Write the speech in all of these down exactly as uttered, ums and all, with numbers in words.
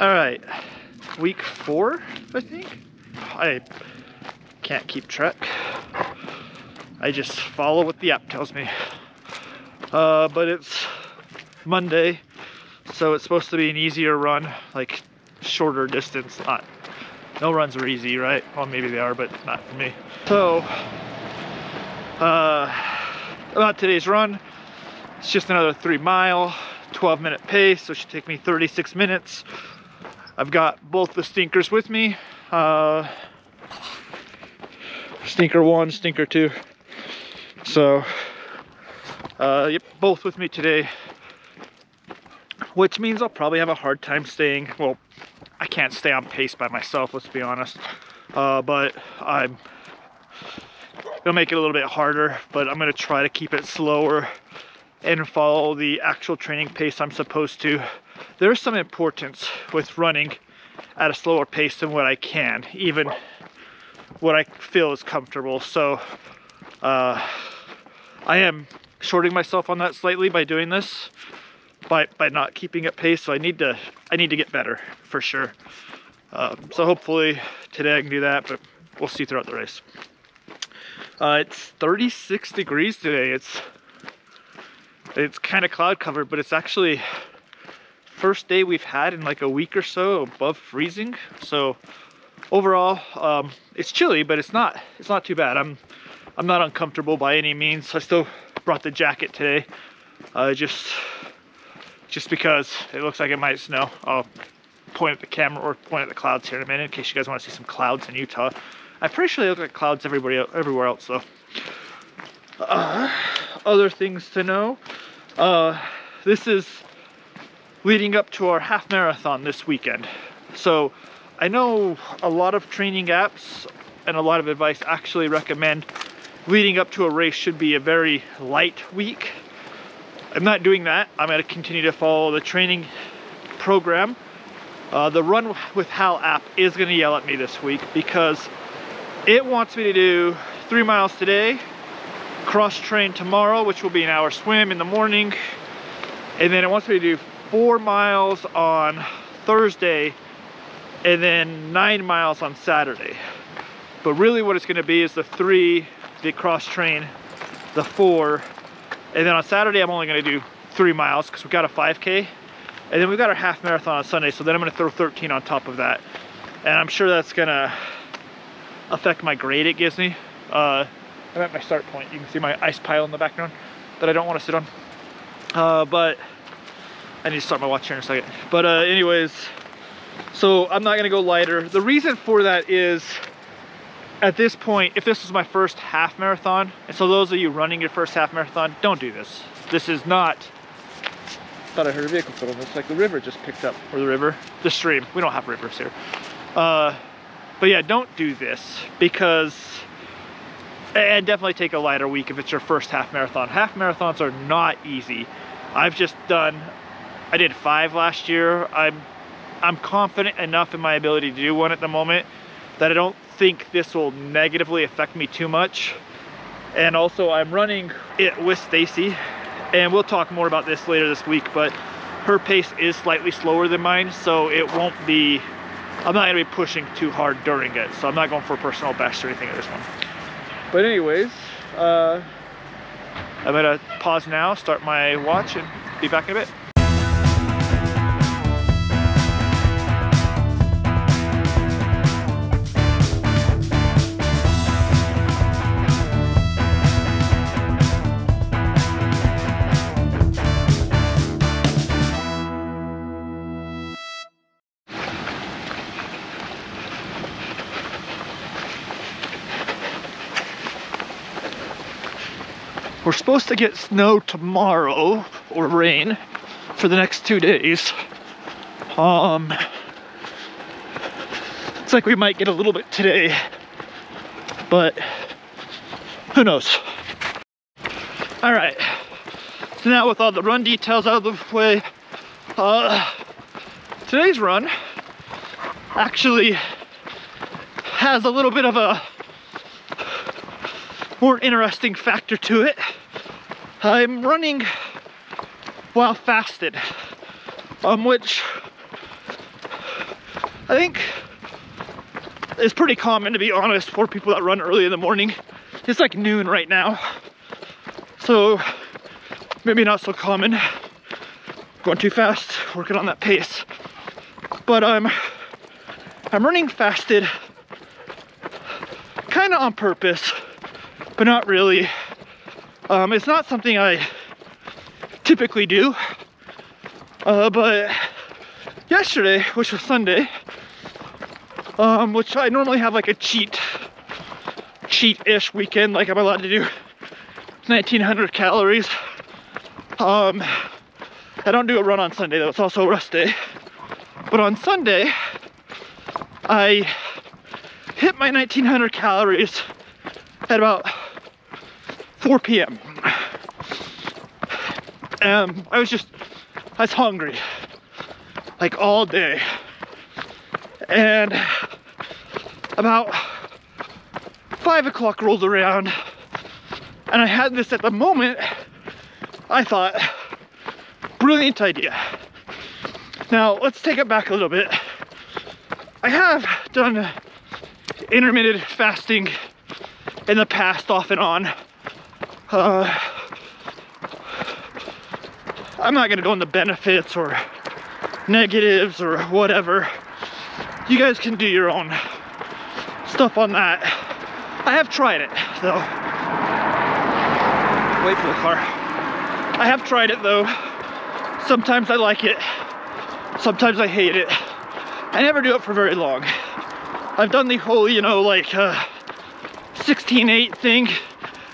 All right, week four, I think. I can't keep track. I just follow what the app tells me. Uh, but it's Monday, so it's supposed to be an easier run, like shorter distance. Not, no runs are easy, right? Well, maybe they are, but not for me. So, uh, about today's run, it's just another three mile, twelve minute pace, so it should take me thirty-six minutes. I've got both the stinkers with me. Uh, stinker one, stinker two. So, uh, yep, both with me today, which means I'll probably have a hard time staying. Well, I can't stay on pace by myself, let's be honest. Uh, but I'm, it'll make it a little bit harder, but I'm gonna try to keep it slower and follow the actual training pace I'm supposed to. There is some importance with running at a slower pace than what I can, even what I feel is comfortable. So uh, I am shorting myself on that slightly by doing this, by, by not keeping up pace. So I need to, I need to get better for sure. Uh, so hopefully today I can do that, but we'll see throughout the race. Uh, it's thirty-six degrees today. It's It's kind of cloud covered, but it's actually first day we've had in like a week or so above freezing. So overall, um, it's chilly, but it's not it's not too bad. I'm I'm not uncomfortable by any means. I still brought the jacket today, uh, just just because it looks like it might snow. I'll point at the camera or point at the clouds here in a minute in case you guys want to see some clouds in Utah. I'm pretty sure they look like clouds everybody everywhere else though. Uh, other things to know. Uh, this is leading up to our half marathon this weekend. So I know a lot of training apps and a lot of advice actually recommend leading up to a race should be a very light week. I'm not doing that. I'm going to continue to follow the training program. Uh, the Run with Hal app is going to yell at me this week because it wants me to do three miles today, cross train tomorrow, which will be an hour swim in the morning, and then it wants me to do four miles on Thursday and then nine miles on Saturday. But really what it's going to be is the three, the cross train, the four, and then on Saturday I'm only going to do three miles because we've got a five K, and then we've got our half marathon on Sunday, so then I'm going to throw thirteen on top of that, and I'm sure that's going to affect my grade it gives me. uh, I'm at my start point. You can see my ice pile in the background that I don't want to sit on. Uh, but I need to start my watch here in a second. But uh, anyways, so I'm not going to go lighter. The reason for that is at this point, if this was my first half marathon, and so those of you running your first half marathon, don't do this. This is not, I thought I heard a vehicle put on. It's like the river just picked up, or the river, the stream. We don't have rivers here. Uh, but yeah, don't do this because, and definitely take a lighter week if it's your first half marathon. Half marathons are not easy. I've just done, I did five last year. I'm, I'm confident enough in my ability to do one at the moment that I don't think this will negatively affect me too much. And also I'm running it with Stacy, and we'll talk more about this later this week, but her pace is slightly slower than mine, so it won't be, I'm not gonna be pushing too hard during it. So I'm not going for a personal best or anything at this one. But anyways, uh, I'm gonna pause now, start my watch, and be back in a bit. We're supposed to get snow tomorrow, or rain, for the next two days. Um, it's like we might get a little bit today, but who knows? All right, so now with all the run details out of the way, uh, today's run actually has a little bit of a more interesting factor to it. I'm running while fasted, um, which I think it's pretty common, to be honest, for people that run early in the morning. It's like noon right now, so maybe not so common. Going too fast, working on that pace. But um, I'm running fasted, kind of on purpose, but not really. Um, it's not something I typically do, uh, but yesterday, which was Sunday, um, which I normally have like a cheat, cheat-ish weekend, like I'm allowed to do nineteen hundred calories. Um, I don't do a run on Sunday though, it's also a rest day. But on Sunday, I hit my nineteen hundred calories at about four p m Um, I was just, I was hungry, like all day. And about five o'clock rolled around and I had this, at the moment, I thought, brilliant idea. Now let's take it back a little bit. I have done intermittent fasting in the past, off and on. Uh, I'm not gonna go into benefits or negatives or whatever. You guys can do your own stuff on that. I have tried it though. Wait for the car. I have tried it though. Sometimes I like it, sometimes I hate it. I never do it for very long. I've done the whole, you know, like uh, sixteen eight thing.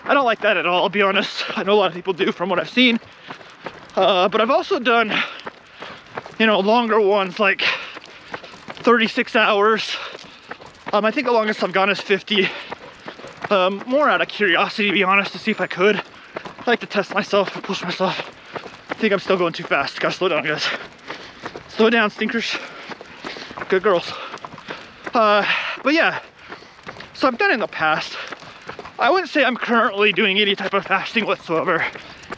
I don't like that at all, I'll be honest. I know a lot of people do from what I've seen. Uh, but I've also done, you know, longer ones, like thirty-six hours. Um, I think the longest I've gone is fifty. Um, more out of curiosity, to be honest, to see if I could. I like to test myself and push myself. I think I'm still going too fast. Gotta slow down, guys. Slow down, stinkers. Good girls. Uh, but yeah, so I've done it in the past. I wouldn't say I'm currently doing any type of fasting whatsoever.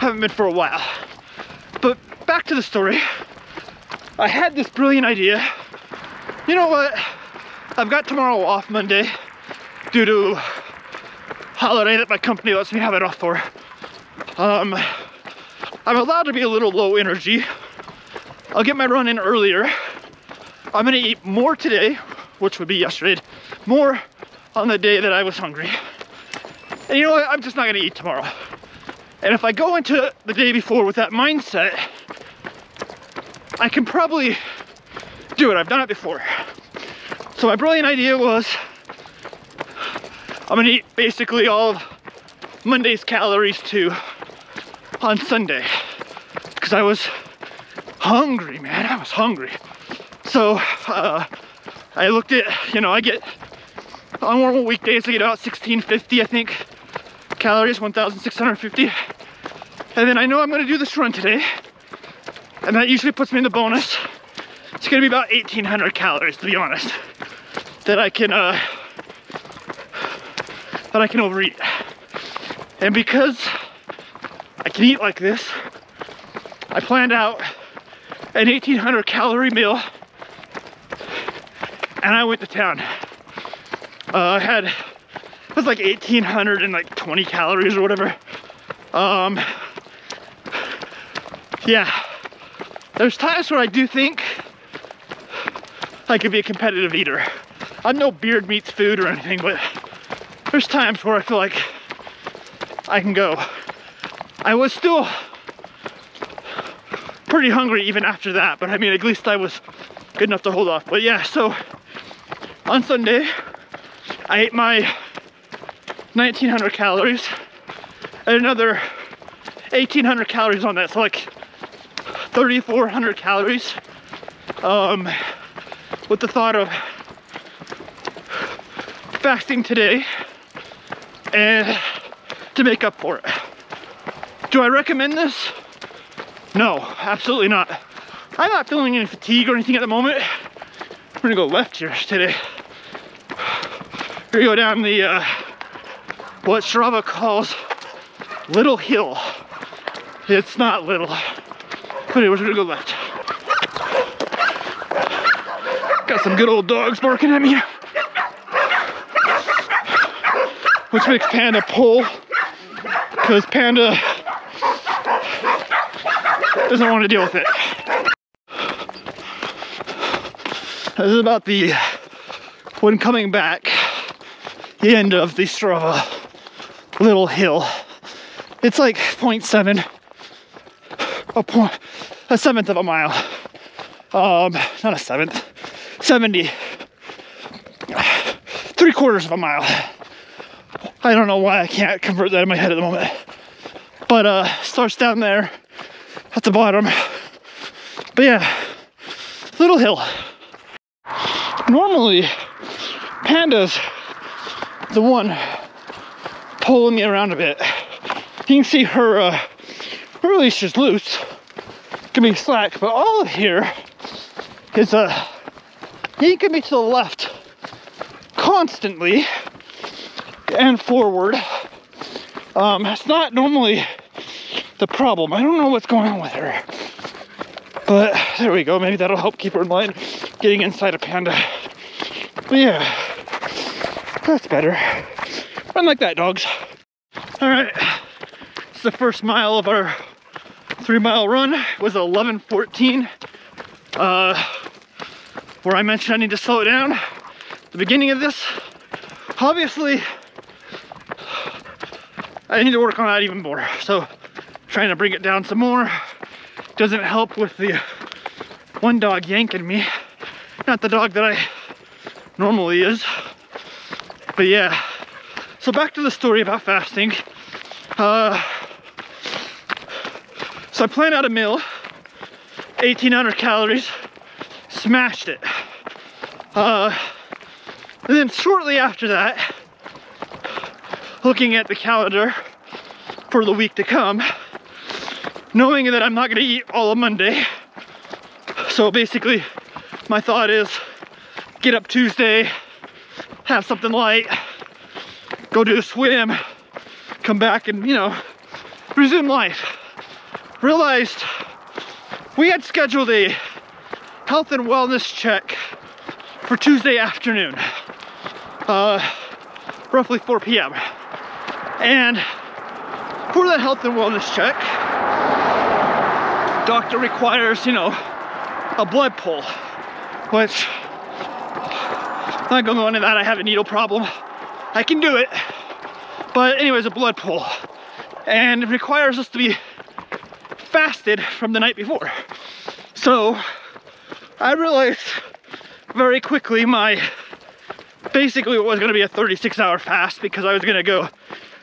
Haven't been for a while. But back to the story. I had this brilliant idea. You know what? I've got tomorrow off, Monday, due to holiday that my company lets me have it off for. Um, I'm allowed to be a little low energy. I'll get my run in earlier. I'm gonna eat more today, which would be yesterday, more on the day that I was hungry. And you know what? I'm just not gonna eat tomorrow. And if I go into the day before with that mindset, I can probably do it. I've done it before. So my brilliant idea was, I'm gonna eat basically all of Monday's calories too on Sunday. Because I was hungry, man. I was hungry. So uh, I looked at, you know, I get, on normal weekdays, I get about sixteen fifty, I think. Calories, one thousand six hundred fifty. And then I know I'm gonna do this run today, and that usually puts me in the bonus. It's gonna be about eighteen hundred calories, to be honest, that I can uh, that I can overeat. And because I can eat like this, I planned out an eighteen hundred calorie meal, and I went to town. Uh, I had was like eighteen hundred and like twenty calories or whatever. Um, yeah, there's times where I do think I could be a competitive eater. I'm no Beard Meets Food or anything, but there's times where I feel like I can go. I was still pretty hungry even after that, but I mean, at least I was good enough to hold off. But yeah, so on Sunday, I ate my nineteen hundred calories and another eighteen hundred calories on that, so like thirty-four hundred calories, um, with the thought of fasting today and to make up for it. Do I recommend this? No, absolutely not. I'm not feeling any fatigue or anything at the moment. We're gonna go left here today. We're gonna go down the uh, what Strava calls Little Hill. It's not little. But anyways, we're gonna go left. Got some good old dogs barking at me, which makes Panda pull, because Panda doesn't want to deal with it. This is about the, when coming back, the end of the Strava little hill. It's like zero point seven, a, point, a seventh of a mile. Um, not a seventh, seventy, three quarters of a mile. I don't know why I can't convert that in my head at the moment. But uh, starts down there at the bottom. But yeah, little hill. Normally, Panda's the one pulling me around a bit. You can see her uh, release is loose, can be slack, but all of here is uh, yanking me to the left constantly and forward. Um, it's not normally the problem. I don't know what's going on with her, but there we go. Maybe that'll help keep her in line getting inside a Panda. But yeah, that's better. Run like that, dogs. All right, it's the first mile of our three mile run. It was eleven fourteen, uh, where I mentioned I need to slow down at the beginning of this. Obviously, I need to work on that even more. So trying to bring it down some more. Doesn't help with the one dog yanking me. Not the dog that I normally is. But yeah, so back to the story about fasting. Uh, so I planned out a meal, eighteen hundred calories, smashed it. Uh, and then shortly after that, looking at the calendar for the week to come, knowing that I'm not gonna eat all of Monday. So basically, my thought is, get up Tuesday, have something light, go do a swim, come back and, you know, resume life. Realized we had scheduled a health and wellness check for Tuesday afternoon, uh, roughly four p m And for that health and wellness check, doctor requires, you know, a blood pull, which, I'm not gonna go into that, I have a needle problem. I can do it, but anyways, a blood pull. And it requires us to be fasted from the night before. So I realized very quickly my, basically what was gonna be a thirty-six hour fast, because I was gonna go,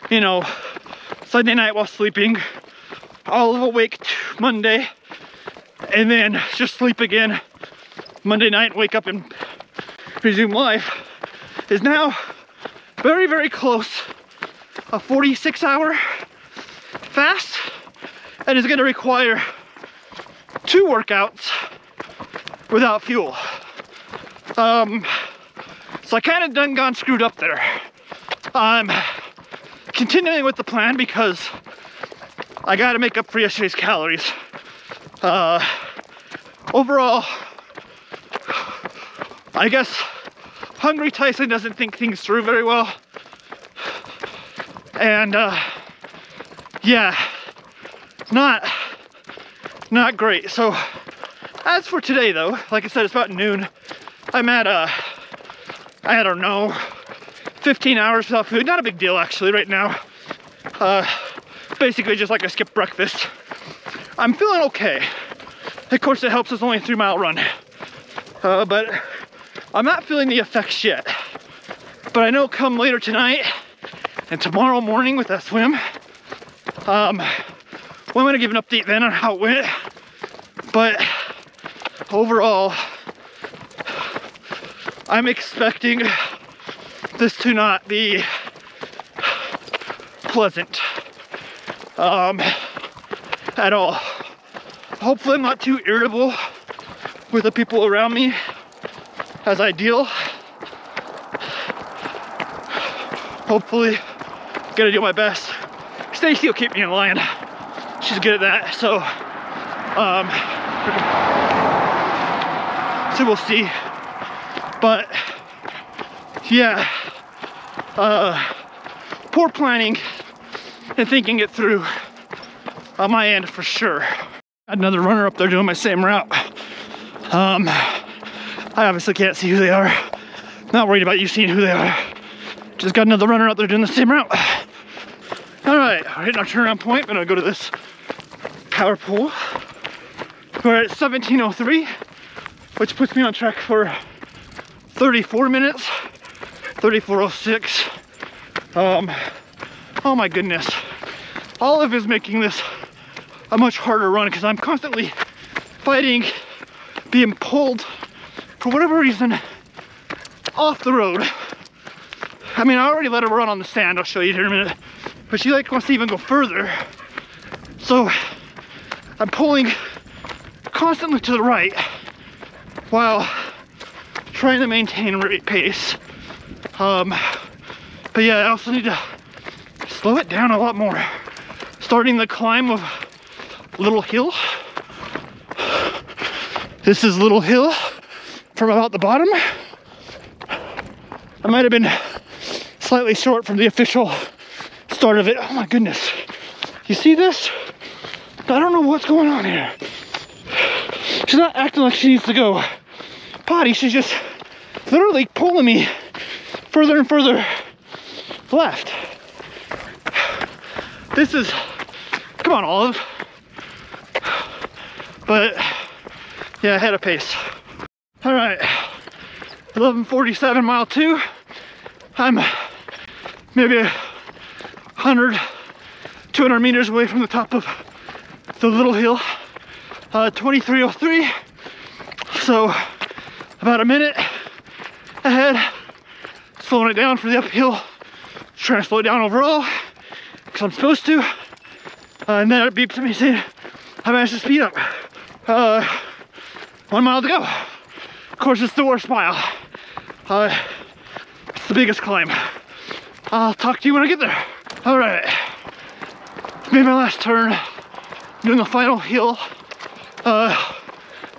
you know, Sunday night while sleeping, all of awake Monday, and then just sleep again Monday night, wake up and resume life, is now very, very close, a forty-six hour fast, and is gonna require two workouts without fuel. Um, so I kind of done gone screwed up there. I'm continuing with the plan because I gotta make up for yesterday's calories. Uh, overall, I guess Hungry Tyson doesn't think things through very well. And uh, yeah, not, not great. So as for today though, like I said, it's about noon. I'm at, uh, I don't know, fifteen hours without food. Not a big deal actually right now. Uh, basically just like I skipped breakfast. I'm feeling okay. Of course it helps, it's only a three mile run. Uh, but I'm not feeling the effects yet. But I know come later tonight and tomorrow morning with that swim, um, well, I'm gonna give an update then on how it went. But overall, I'm expecting this to not be pleasant. Um, at all. Hopefully I'm not too irritable with the people around me as I deal. Hopefully, gonna do my best. Stacy will keep me in line. She's good at that, so, um, so we'll see. But yeah, uh, poor planning and thinking it through on my end for sure. Got another runner up there doing my same route. Um, I obviously can't see who they are. Not worried about you seeing who they are. Just got another runner up there doing the same route. All right, we're hitting our turnaround point. We're gonna go to this power pole. We're at seventeen oh three, which puts me on track for thirty-four minutes, thirty-four oh six. Um, oh my goodness. Olive is making this a much harder run because I'm constantly fighting, being pulled, for whatever reason, off the road. I mean, I already let her run on the sand, I'll show you here in a minute. But she like wants to even go further. So I'm pulling constantly to the right while trying to maintain rate pace. Um, but yeah, I also need to slow it down a lot more. Starting the climb of Little Hill. This is Little Hill from about the bottom. I might have been slightly short from the official start of it. Oh my goodness. You see this? I don't know what's going on here. She's not acting like she needs to go potty. She's just literally pulling me further and further left. This is, come on, Olive. But yeah, I had a pace. All right, eleven forty-seven mile two. I'm maybe one hundred, two hundred meters away from the top of the Little Hill, uh, twenty-three oh three. So about a minute ahead, slowing it down for the uphill, trying to slow it down overall, because I'm supposed to. Uh, and then it beeps at me saying I managed to speed up. Uh, one mile to go. Of course, it's the worst mile. Uh, it's the biggest climb. I'll talk to you when I get there. All right, made my last turn, doing the final hill. Uh,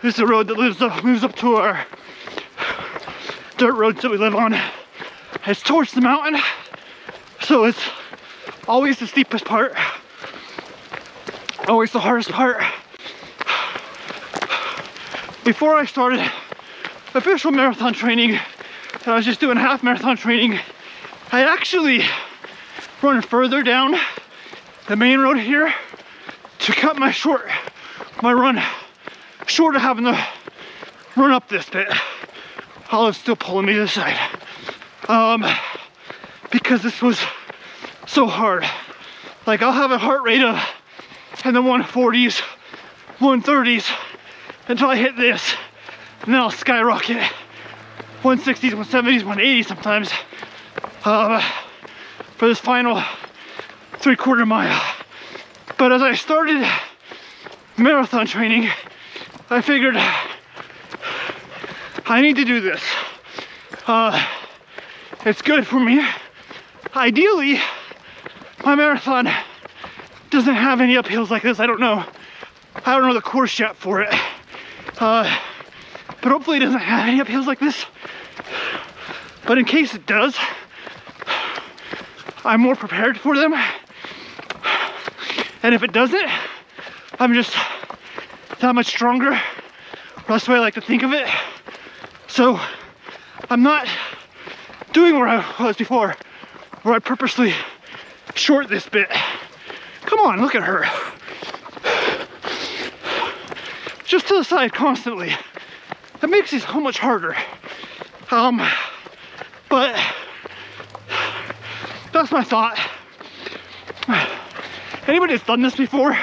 this is the road that lives up, moves up to our dirt roads that we live on. It's towards the mountain, so it's always the steepest part, always the hardest part. Before I started official marathon training, and I was just doing half marathon training, I actually run further down the main road here to cut my short, my run short of having to run up this bit. Olive's still pulling me to the side um, because this was so hard. Like, I'll have a heart rate of in the one forties, one thirties until I hit this, and then I'll skyrocket one sixties, one seventies, one eighties sometimes. Um, for this final three quarter mile. But as I started marathon training, I figured I need to do this. Uh, it's good for me. Ideally, my marathon doesn't have any uphills like this. I don't know. I don't know the course yet for it. Uh, but hopefully it doesn't have any uphills like this. But in case it does, I'm more prepared for them. And if it doesn't, I'm just that much stronger. That's the way I like to think of it. So I'm not doing where I was before, where I purposely short this bit. Come on, look at her. Just to the side constantly. That makes it so much harder. Um, but that's my thought. Anybody that's done this before,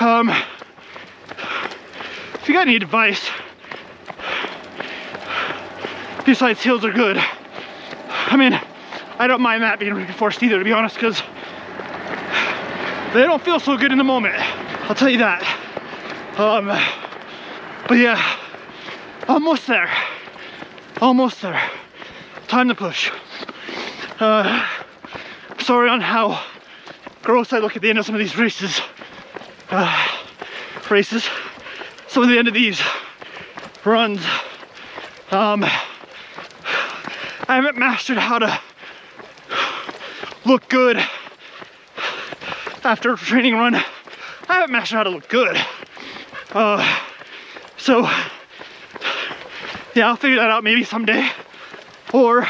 um, if you got any advice, besides hills are good. I mean, I don't mind that being reinforced either, to be honest, because they don't feel so good in the moment. I'll tell you that. Um, but yeah, almost there. Almost there. Time to push. Uh, Sorry on how gross I look at the end of some of these races. Uh, races. Some of the end of these runs. Um, I haven't mastered how to look good after a training run. I haven't mastered how to look good. Uh, so yeah, I'll figure that out maybe someday, or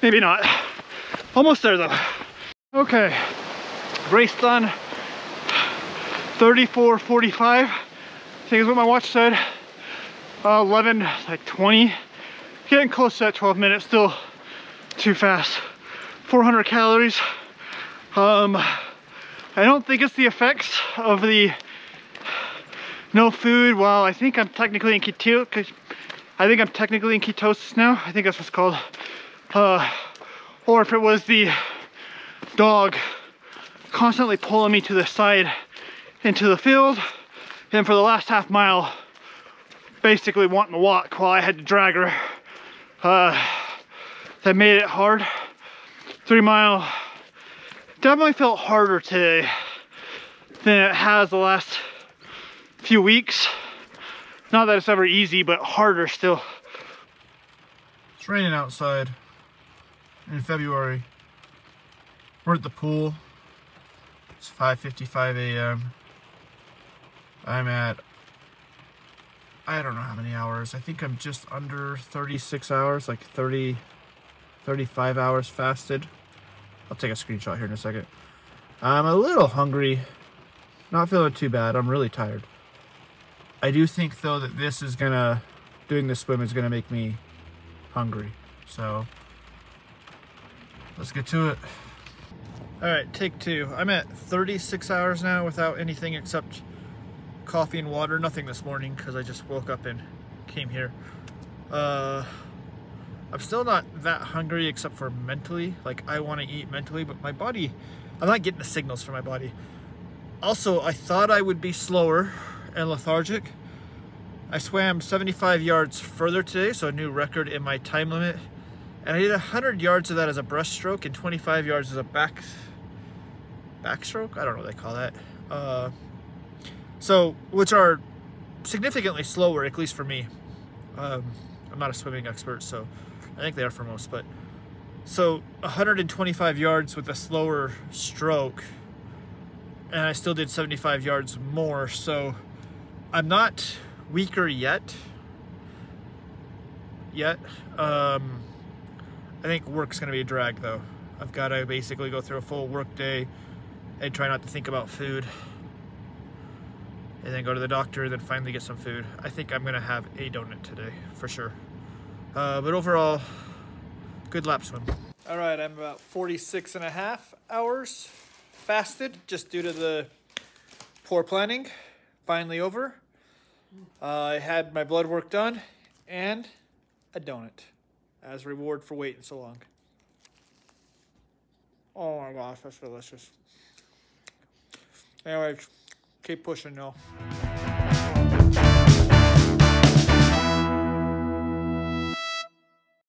maybe not. Almost there though. Okay, race done. thirty-four forty-five, I think is what my watch said. Uh, eleven, like twenty. Getting close to that twelve minutes, still too fast. four hundred calories. Um, I don't think it's the effects of the no food. Well, I think I'm technically in keto, I think I'm technically in ketosis now. I think that's what's called. Uh, or if it was the dog constantly pulling me to the side into the field, and for the last half mile, basically wanting to walk while I had to drag her. Uh, that made it hard. Three mile definitely felt harder today than it has the last few weeks. Not that it's ever easy, but harder still. It's raining outside in February. We're at the pool. It's five fifty-five a m I'm at, I don't know how many hours. I think I'm just under thirty-six hours, like thirty, thirty-five hours fasted. I'll take a screenshot here in a second. I'm a little hungry, not feeling too bad. I'm really tired. I do think though that this is gonna, doing this swim is gonna make me hungry. So let's get to it. All right, take two. I'm at thirty-six hours now without anything except coffee and water. Nothing this morning because I just woke up and came here. Uh, I'm still not that hungry except for mentally. Like, I want to eat mentally, but my body, I'm not getting the signals from my body. Also, I thought I would be slower and lethargic. I swam seventy-five yards further today, so a new record in my time limit. And I did one hundred yards of that as a breaststroke and twenty-five yards as a back, backstroke? I don't know what they call that. Uh, so, which are significantly slower, at least for me. Um, I'm not a swimming expert, so I think they are for most, but. So one hundred twenty-five yards with a slower stroke, and I still did seventy-five yards more, so I'm not weaker yet, yet. Um, I think work's gonna be a drag though. I've gotta basically go through a full work day and try not to think about food, and then go to the doctor, then finally get some food. I think I'm gonna have a donut today for sure. Uh, but overall, good lap swim. All right, I'm about forty-six and a half hours fasted just due to the poor planning. Finally over. Uh, I had my blood work done and a donut as a reward for waiting so long. Oh my gosh, that's delicious. Anyways, keep pushing, y'all.